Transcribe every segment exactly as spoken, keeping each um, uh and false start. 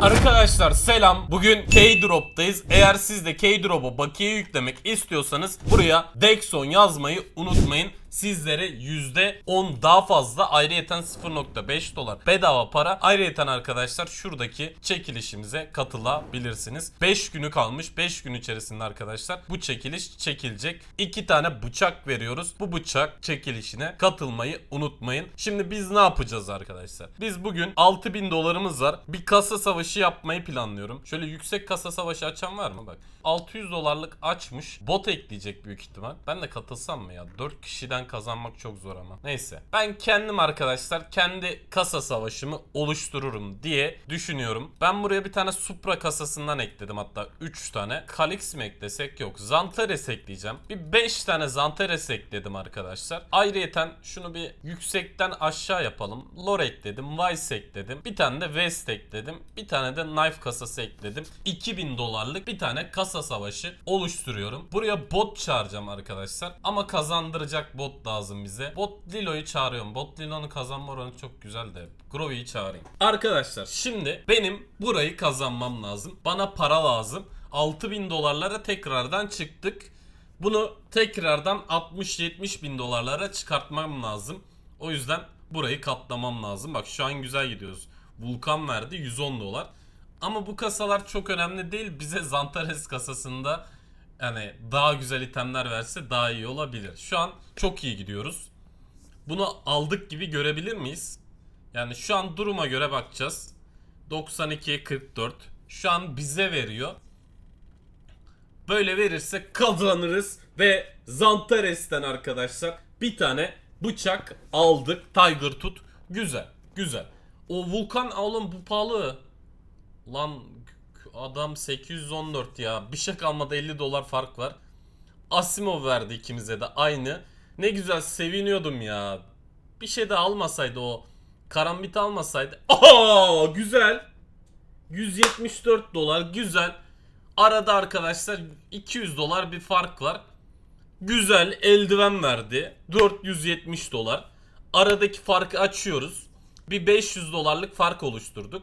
Arkadaşlar selam. Bugün K-Drop'tayız. Eğer siz de K-Drop'a bakiye yüklemek istiyorsanız buraya Dexon yazmayı unutmayın. Sizlere yüzde on daha fazla, ayrıyeten sıfır nokta beş dolar bedava para, ayrıyeten arkadaşlar şuradaki çekilişimize katılabilirsiniz. beş günü kalmış. beş gün içerisinde arkadaşlar bu çekiliş çekilecek. iki tane bıçak veriyoruz. Bu bıçak çekilişine katılmayı unutmayın. Şimdi biz ne yapacağız arkadaşlar? Biz bugün altı bin dolarımız var. Bir kasa savaşı yapmayı planlıyorum. Şöyle yüksek kasa savaşı açan var mı? Bak, altı yüz dolarlık açmış. Bot ekleyecek büyük ihtimal. Ben de katılsam mı ya? dört kişiden kazanmak çok zor ama. Neyse. Ben kendim arkadaşlar kendi kasa savaşımı oluştururum diye düşünüyorum. Ben buraya bir tane Supra kasasından ekledim. Hatta üç tane. Kalix mi eklesek? Yok. Zantares ekleyeceğim. Bir beş tane Zantares ekledim arkadaşlar. Ayrıyeten şunu bir yüksekten aşağı yapalım. Lore ekledim. Vice ekledim. Bir tane de Vest ekledim. Bir tane de knife kasası ekledim. iki bin dolarlık bir tane kasa savaşı oluşturuyorum. Buraya bot çağıracağım arkadaşlar. Ama kazandıracak bot lazım bize. Bot Lilo'yu çağırıyorum. Bot Lilo'nun kazanma oranı çok güzel de. Grovy'yi çağırayım. Arkadaşlar şimdi benim burayı kazanmam lazım. Bana para lazım. altı bin dolarlara tekrardan çıktık. Bunu tekrardan altmış yetmiş bin dolarlara çıkartmam lazım. O yüzden burayı katlamam lazım. Bak şu an güzel gidiyoruz. Vulkan verdi yüz on dolar. Ama bu kasalar çok önemli değil. Bize Zantares kasasında yani daha güzel itemler verse daha iyi olabilir. Şu an çok iyi gidiyoruz. Bunu aldık gibi görebilir miyiz? Yani şu an duruma göre bakacağız. doksan ikiye kırk dört. Şu an bize veriyor. Böyle verirse kazanırız. Ve Zantares'ten arkadaşlar bir tane bıçak aldık. Tiger tut. Güzel. Güzel. O Vulkan oğlum bu pahalı. Lan... Adam sekiz yüz on dört ya. Bir şey kalmadı, elli dolar fark var. Asimo verdi ikimize de aynı. Ne güzel seviniyordum ya. Bir şey de almasaydı o. Karambit almasaydı. Aa, güzel. yüz yetmiş dört dolar güzel. Arada arkadaşlar iki yüz dolar bir fark var. Güzel, eldiven verdi. dört yüz yetmiş dolar. Aradaki farkı açıyoruz. Bir beş yüz dolarlık fark oluşturduk.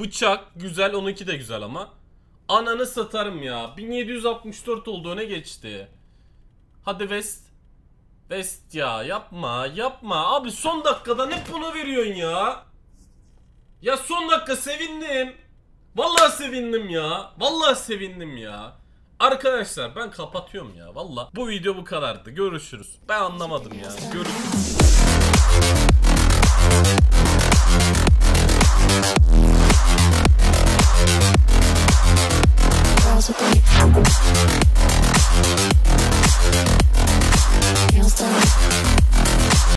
Bıçak güzel, onunki de güzel ama ananı satarım ya, bin yedi yüz altmış dört oldu, öne geçti. Hadi Vest. Vest ya, yapma yapma abi, son dakikada ne bunu veriyorsun ya. Ya son dakika sevindim. Vallahi sevindim ya. Vallahi sevindim ya. Arkadaşlar ben kapatıyorum ya, vallahi. Bu video bu kadardı, görüşürüz. Ben anlamadım ya, görüşürüz.